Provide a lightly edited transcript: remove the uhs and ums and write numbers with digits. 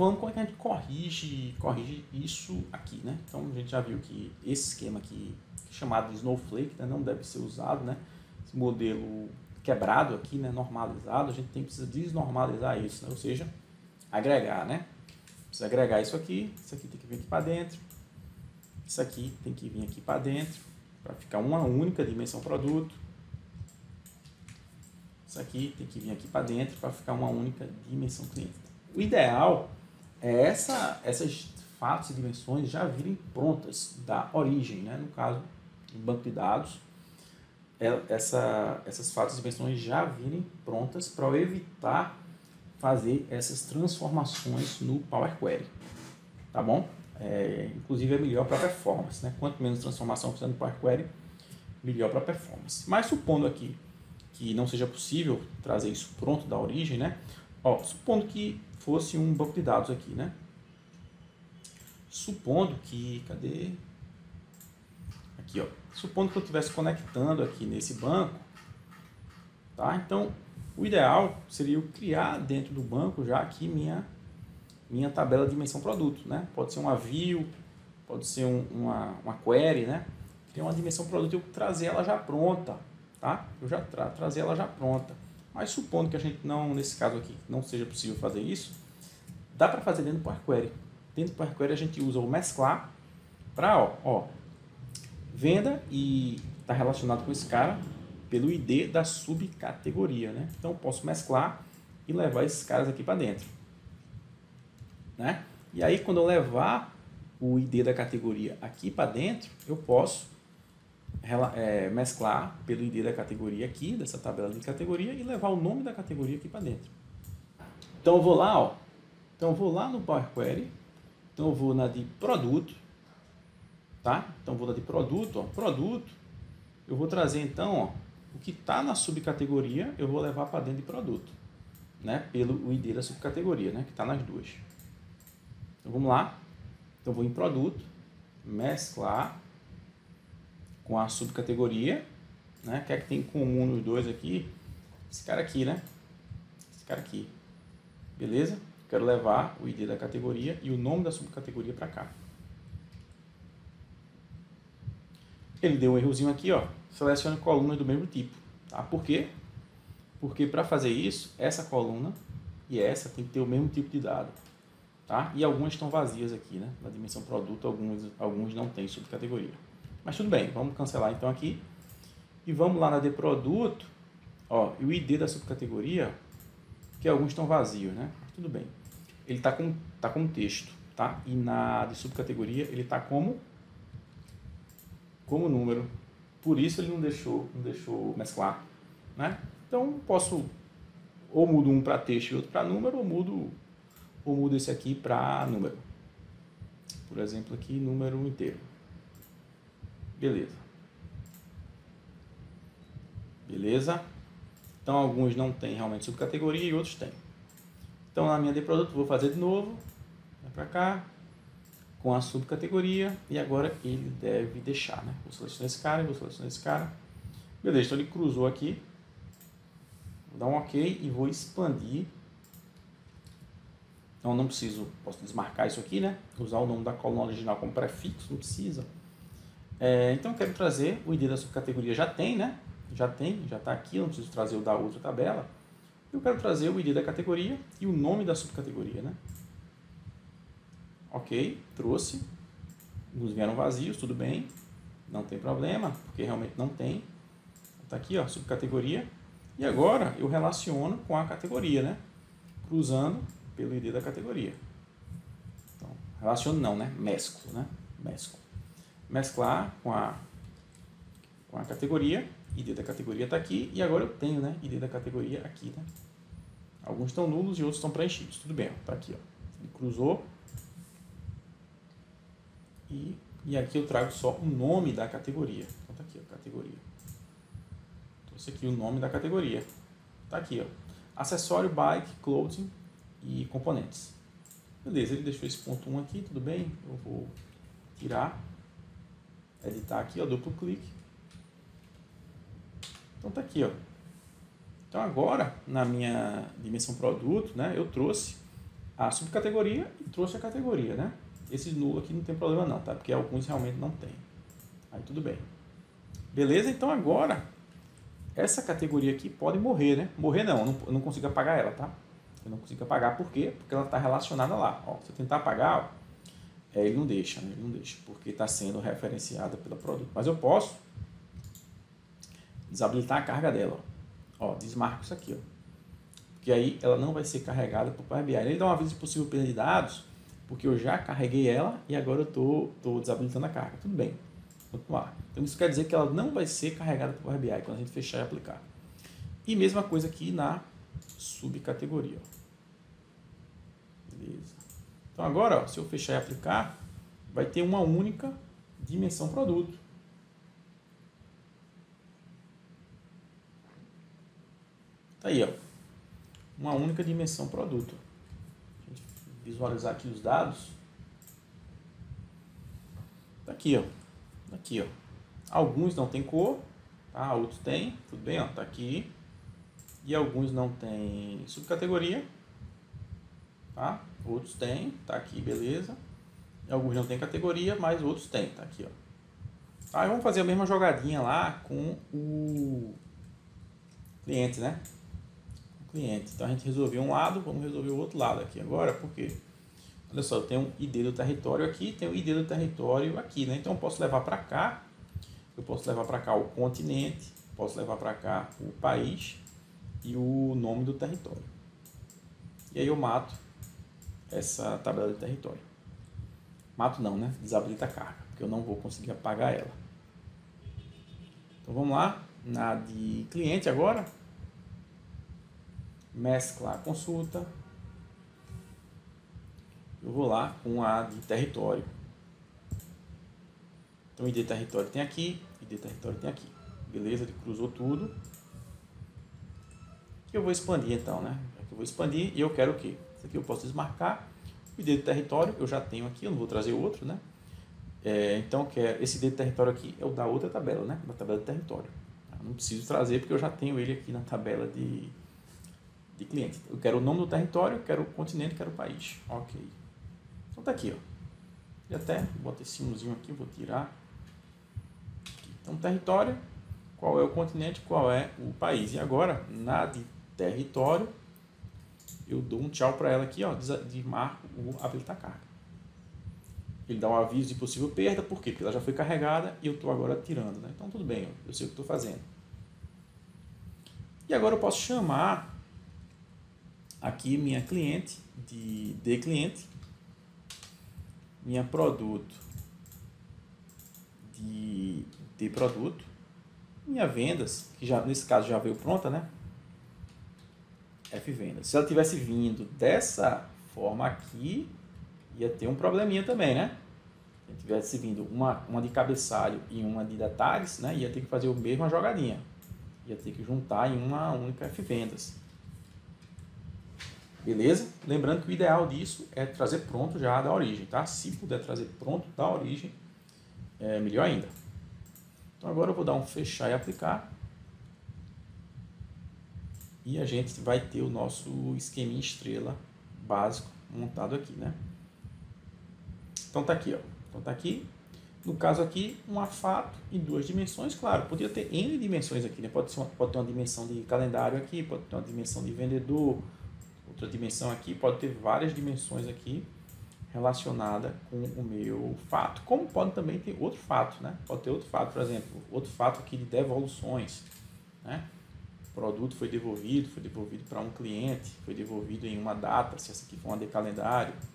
Vamos como é que a gente corrige isso aqui, né? Então a gente já viu que esse esquema aqui, chamado de Snowflake, né, não deve ser usado, né? Esse modelo quebrado aqui, né, normalizado, a gente precisa desnormalizar isso, né? Ou seja, agregar, né? Precisa agregar isso aqui tem que vir aqui para dentro, isso aqui tem que vir aqui para dentro, para ficar uma única dimensão produto. Isso aqui tem que vir aqui para dentro, para ficar uma única dimensão cliente. O ideal é essas fatos e dimensões já virem prontas da origem, né? No caso, no banco de dados, essas fatos e dimensões já virem prontas para eu evitar fazer essas transformações no Power Query, tá bom? Inclusive é melhor para a performance, né? Quanto menos transformação eu fizer no Power Query, melhor para a performance. Mas supondo aqui que não seja possível trazer isso pronto da origem, né? Ó, supondo que fosse um banco de dados aqui, né? Supondo que... Cadê? Aqui, ó. Supondo que eu estivesse conectando aqui nesse banco, tá? Então, o ideal seria eu criar dentro do banco já aqui minha tabela de dimensão produto, né? Pode ser uma view, pode ser uma query, né? Tem uma dimensão produto, eu trazer ela já pronta, tá? Eu já trazer ela já pronta. Mas supondo que a gente não, nesse caso aqui, não seja possível fazer isso, dá para fazer dentro do Power Query. Dentro do Power Query a gente usa o mesclar para, ó, venda e está relacionado com esse cara pelo ID da subcategoria, né? Então eu posso mesclar e levar esses caras aqui para dentro, né? E aí quando eu levar o ID da categoria aqui para dentro, eu posso mesclar pelo ID da categoria aqui, dessa tabela de categoria, e levar o nome da categoria aqui para dentro. Então eu vou lá, ó. Então eu vou lá no Power Query. Então eu vou na de produto, tá? Então eu vou na de produto, ó. Produto. Eu vou trazer então, ó, o que está na subcategoria, eu vou levar para dentro de produto, né? Pelo ID da subcategoria, né? Que está nas duas. Então vamos lá. Então eu vou em produto, mesclar com a subcategoria, né? O que é que tem em comum nos dois aqui? Esse cara aqui, né? Esse cara aqui. Beleza? Quero levar o ID da categoria e o nome da subcategoria para cá. Ele deu um errozinho aqui, ó. Selecione colunas do mesmo tipo, tá? Por quê? Porque para fazer isso, essa coluna e essa tem que ter o mesmo tipo de dado, tá? E algumas estão vazias aqui, né? Na dimensão produto, alguns não têm subcategoria. Mas tudo bem, vamos cancelar então aqui. E vamos lá na de produto, ó, e o ID da subcategoria, que alguns estão vazios, né? Mas tudo bem. Ele tá com texto, tá? E na de subcategoria ele tá como número. Por isso ele não deixou mesclar, né? Então posso ou mudo um para texto e outro para número, ou mudo esse aqui para número. Por exemplo, aqui número inteiro. Beleza. Beleza? Então, alguns não têm realmente subcategoria e outros têm. Então, na minha de produto, vou fazer de novo. Vai para cá. Com a subcategoria. E agora ele deve deixar, né? Vou selecionar esse cara e vou selecionar esse cara. Beleza, então ele cruzou aqui. Vou dar um OK e vou expandir. Então, não preciso... Posso desmarcar isso aqui, né? Usar o nome da coluna original como prefixo, não precisa. Então eu quero trazer o ID da subcategoria, já tem, né? Já está aqui, eu não preciso trazer o da outra tabela. Eu quero trazer o ID da categoria e o nome da subcategoria, né? Ok, trouxe. Alguns vieram vazios, tudo bem. Não tem problema, porque realmente não tem. Está aqui, ó, subcategoria. E agora eu relaciono com a categoria, né? Cruzando pelo ID da categoria. Então, relaciono não, né? Mesclo, né? Mesclo. Mesclar com a categoria, ID da categoria está aqui, e agora eu tenho, né, ID da categoria aqui, né? Alguns estão nulos e outros estão preenchidos, tudo bem, está aqui, ó. Ele cruzou, e aqui eu trago só o nome da categoria, então está aqui, ó, categoria. Trouxe aqui o nome da categoria, está aqui, ó, acessório, bike, clothing e componentes. Beleza, ele deixou esse ponto 1 aqui, tudo bem, eu vou tirar. Editar aqui, ó, duplo clique. Então tá aqui, ó. Então agora, na minha dimensão produto, né, eu trouxe a subcategoria e trouxe a categoria, né? Esses nulo aqui não tem problema não, tá? Porque alguns realmente não tem. Aí tudo bem. Beleza? Então agora, essa categoria aqui pode morrer, né? Morrer não, eu não consigo apagar ela, tá? Eu não consigo apagar, por quê? Porque ela está relacionada lá. Ó, se eu tentar apagar, ó, ele não deixa, né? Ele não deixa, porque está sendo referenciada pelo produto. Mas eu posso desabilitar a carga dela, ó. Ó, desmarco isso aqui, ó. Porque aí ela não vai ser carregada por Power BI. Ele dá um aviso de possível perda de dados, porque eu já carreguei ela e agora eu tô desabilitando a carga. Tudo bem. Continuar. Então isso quer dizer que ela não vai ser carregada por Power BI quando a gente fechar e aplicar. E mesma coisa aqui na subcategoria. Beleza. Então agora, ó, se eu fechar e aplicar, vai ter uma única dimensão produto. Tá aí, ó. Uma única dimensão produto. A gente visualizar aqui os dados. Tá aqui, ó. Aqui, ó. Alguns não tem cor, tá? Outros tem, tudo bem, ó, tá aqui. E alguns não tem subcategoria, tá? Outros tem, tá aqui, beleza. E alguns não tem categoria, mas outros tem, tá aqui, ó. Aí vamos fazer a mesma jogadinha lá com o cliente, né? Cliente. Então a gente resolveu um lado, vamos resolver o outro lado aqui agora, porque olha só, eu tenho um ID do território aqui, tenho um ID do território aqui, né? Então eu posso levar para cá, eu posso levar para cá o continente, posso levar para cá o país e o nome do território. E aí eu mato essa tabela de território. Mato não, né? Desabilita a carga, porque eu não vou conseguir apagar ela. Então vamos lá, na de cliente agora. Mescla a consulta. Eu vou lá com a de território. Então ID território tem aqui, ID território tem aqui. Beleza, ele cruzou tudo. Eu vou expandir então, né? Eu vou expandir e eu quero o quê? Isso aqui eu posso desmarcar. O ID do território eu já tenho aqui, eu não vou trazer outro, né? Então eu quero, esse ID do território aqui é o da outra tabela, né? Da tabela de território. Eu não preciso trazer porque eu já tenho ele aqui na tabela de cliente. Eu quero o nome do território, eu quero o continente, eu quero o país. Ok. Então tá aqui, ó. E até bota esse sinozinho aqui, vou tirar. Então território, qual é o continente, qual é o país. E agora, na de território, eu dou um tchau para ela aqui, ó, desmarco o habilitar carga. Ele dá um aviso de possível perda, por quê? Porque ela já foi carregada e eu estou agora tirando, né? Então tudo bem, ó, eu sei o que estou fazendo. E agora eu posso chamar aqui minha cliente de cliente, minha produto de produto, minha vendas, que já nesse caso já veio pronta, né? F-vendas. Se ela tivesse vindo dessa forma aqui, ia ter um probleminha também, né? Se tivesse vindo uma de cabeçalho e uma de detalhes, né? Ia ter que fazer a mesma jogadinha. Ia ter que juntar em uma única F-vendas. Beleza? Lembrando que o ideal disso é trazer pronto já da origem, tá? Se puder trazer pronto da origem, é melhor ainda. Então agora eu vou dar um fechar e aplicar. E a gente vai ter o nosso esqueminha estrela básico montado aqui, né? Então tá aqui, ó. Então tá aqui. No caso aqui, um afato em duas dimensões, claro. Podia ter N dimensões aqui, né? Pode ter uma dimensão de calendário aqui, pode ter uma dimensão de vendedor, outra dimensão aqui, pode ter várias dimensões aqui relacionada com o meu fato, como pode também ter outro fato, né? Pode ter outro fato, por exemplo, outro fato aqui de devoluções, né? O produto foi devolvido para um cliente, foi devolvido em uma data, se essa aqui for uma de calendário.